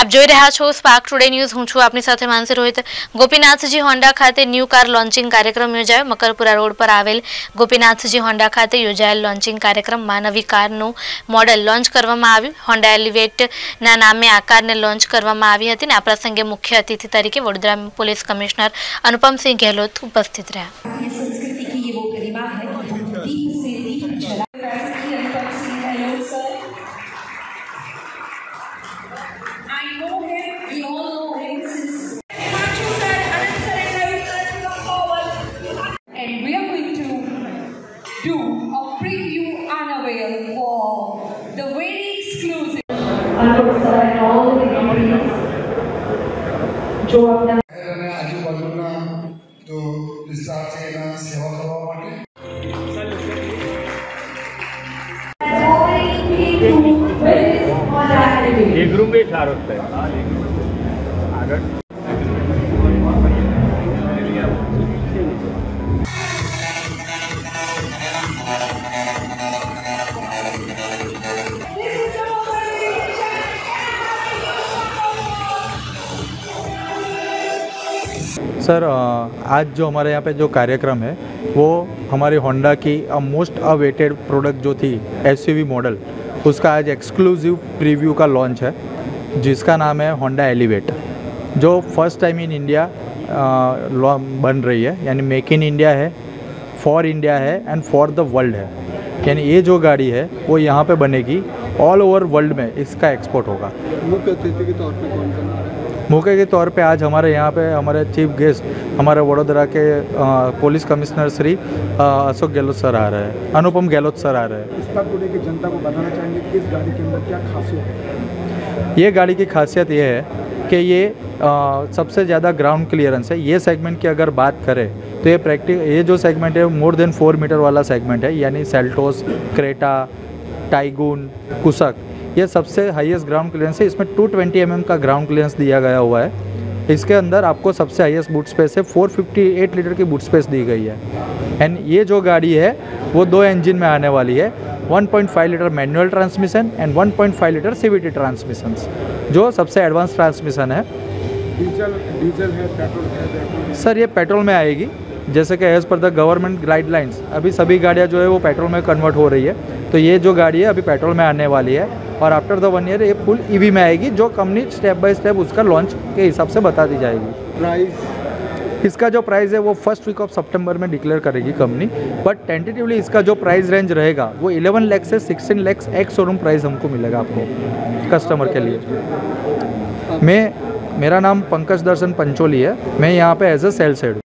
આપ જોઈ રહ્યા છો સ્પાર્ક ટુડે ન્યૂઝ હું છું આપની સાથે માનસી રોહિત ગોપીનાથજી હોન્ડા ખાતે ન્યુ કાર લોન્ચિંગ કાર્યક્રમ યોજાયો મકરપુરા રોડ પર આવેલ ગોપીનાથજી હોન્ડા ખાતે યોજાયેલ લોન્ચિંગ કાર્યક્રમમાં નવી કારનું મોડેલ લોન્ચ કરવામાં આવ્યું હોન્ડા એલિવેટ ના નામે આ કારને લોન્ચ કરવામાં આવી હતી અને આ પ્રસંગે મુખ્ય અતિથિ તરીકે વડોદરા પોલીસ કમિશનર अनुपम सिंह गहलोत उपस्थित रहा। ये संस्कृति की ये वो गरिमा है दीन से दीन चला Anupam Singh Gehlot sir I know him we all know him since and we are going to do a preview unveil for the very exclusive Anupam sir and all the companies जो अपना तो विस्तार से ना सेवा करवा माटे एक रूम में चार होता है आगे सर आज जो हमारे यहाँ पे जो कार्यक्रम है वो हमारी होंडा की मोस्ट अवेटेड प्रोडक्ट जो थी एसयूवी मॉडल उसका आज एक्सक्लूसिव प्रीव्यू का लॉन्च है जिसका नाम है होंडा एलिवेट जो फर्स्ट टाइम इन इंडिया बन रही है यानी मेक इन इंडिया है फॉर इंडिया है एंड फॉर द वर्ल्ड है यानी ये जो गाड़ी है वो यहाँ पे बनेगी ऑल ओवर वर्ल्ड में इसका एक्सपोर्ट होगा। मौके के तौर पे आज हमारे यहाँ पे हमारे चीफ गेस्ट हमारे वडोदरा के police commissioner Shri Ashok Gehlot sir आ रहे हैं अनुपम गहलोत सर आ रहे हैं। स्पार्क टुडे की जनता को बताना चाहेंगे कि इस गाड़ी के अंदर क्या खासियत है। ये गाड़ी की खासियत ये है कि ये सबसे ज़्यादा ग्राउंड क्लियरेंस है। ये सेगमेंट की अगर बात करें तो ये ये जो सेगमेंट है मोर देन 4 मीटर वाला सेगमेंट है यानी सेल्टोस क्रेटा टाइगून कुसक ये सबसे हाईएस्ट ग्राउंड क्लियरेंस है। इसमें 220 mm का ग्राउंड क्लियरेंस दिया गया हुआ है। इसके अंदर आपको सबसे हाईएस्ट बूट स्पेस है 458 लीटर की बूट स्पेस दी गई है एंड ये जो गाड़ी है वो 2 इंजन में आने वाली है 1.5 litre manual transmission and 1.5 litre CVT transmission जो सबसे एडवांस ट्रांसमिशन है। डीजल है पेट्रोल है सर ये पेट्रोल में आएगी जैसे कि as per the government guidelines अभी सभी गाड़ियाँ जो है वो पेट्रोल में कन्वर्ट हो रही है तो ये जो गाड़ी है अभी पेट्रोल में आने वाली है और आफ्टर द 1 ईयर ये फुल EV में आएगी जो कंपनी स्टेप बाय स्टेप उसका लॉन्च के हिसाब से बता दी जाएगी। प्राइस इसका जो प्राइस है वो फर्स्ट वीक ऑफ सितंबर में डिक्लेयर करेगी कंपनी बट टेंटेटिवली इसका जो प्राइस रेंज रहेगा वो 11 लाख से 16 लाख एक्स शोरूम प्राइस हमको मिलेगा आपको कस्टमर के लिए। मेरा नाम पंकज दर्शन पंचोली है मैं यहाँ पे एज अ सेल्स हेड।